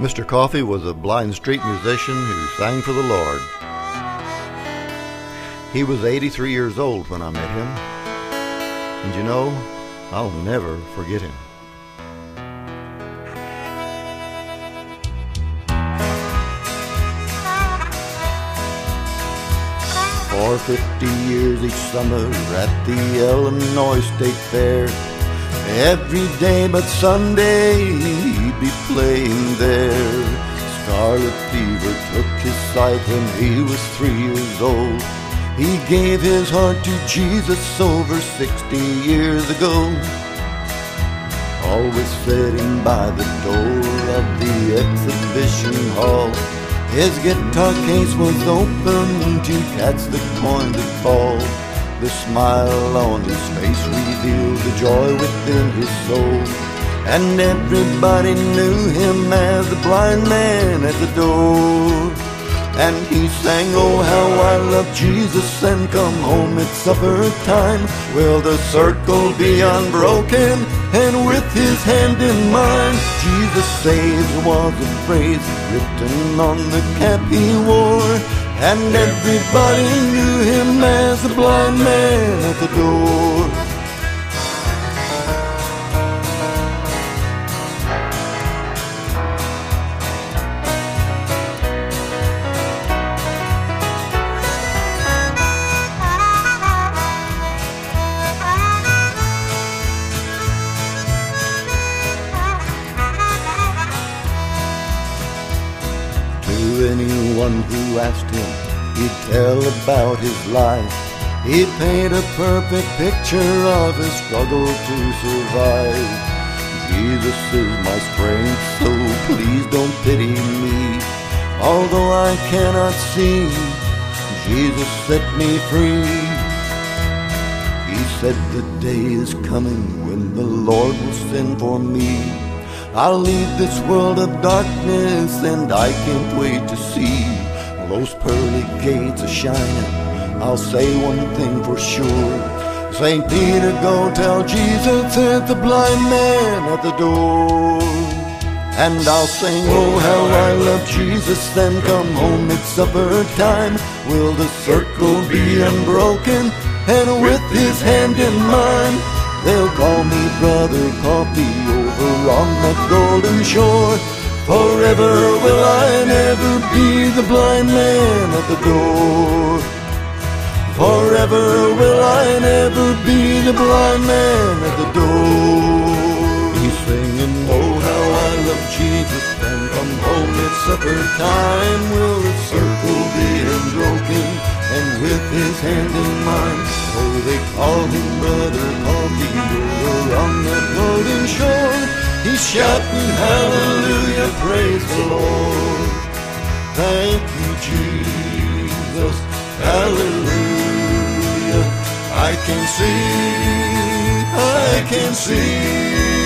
Mr. Coffey was a blind street musician who sang for the Lord. He was 83 years old when I met him, and you know, I'll never forget him. For 50 years each summer at the Illinois State Fair, every day but Sunday he'd be playing there. Scarlet fever took his sight when he was 3 years old. He gave his heart to Jesus over 60 years ago. Always sitting by the door of the exhibition hall, his guitar case was open to catch the coin that fall. The smile on his face revealed the joy within his soul, and everybody knew him as the blind man at the door. And he sang, "Oh, how I love Jesus, and come home, it's supper time. Will the circle be unbroken, and with his hand in mine?" Jesus saves was a phrase written on the cap he wore, and everybody knew him as the blind man at the door. To anyone who asked him, he'd tell about his life. He paint a perfect picture of his struggle to survive. Jesus is my strength, so please don't pity me. Although I cannot see, Jesus set me free. He said, "The day is coming when the Lord will send for me. I'll leave this world of darkness, and I can't wait to see those pearly gates a-shining. I'll say one thing for sure. St. Peter, go tell Jesus it's the blind man at the door. And I'll sing, oh, how I love Jesus, then come home, it's supper time. Will the circle be unbroken, and with his hand in mine? They'll call me Brother Coffey over on the golden shore. Forever will I never be the blind man at the door. Forever will I never be the blind man at the door." He's singing, oh, how I love Jesus, and come home, it's supper time. Will the circle be unbroken, and with his hand in mine? Oh, they call him Brother Coffey over on the golden shore. He's shouting hallelujah, praise the Lord. Thank you, Jesus, hallelujah. I can see, I can see.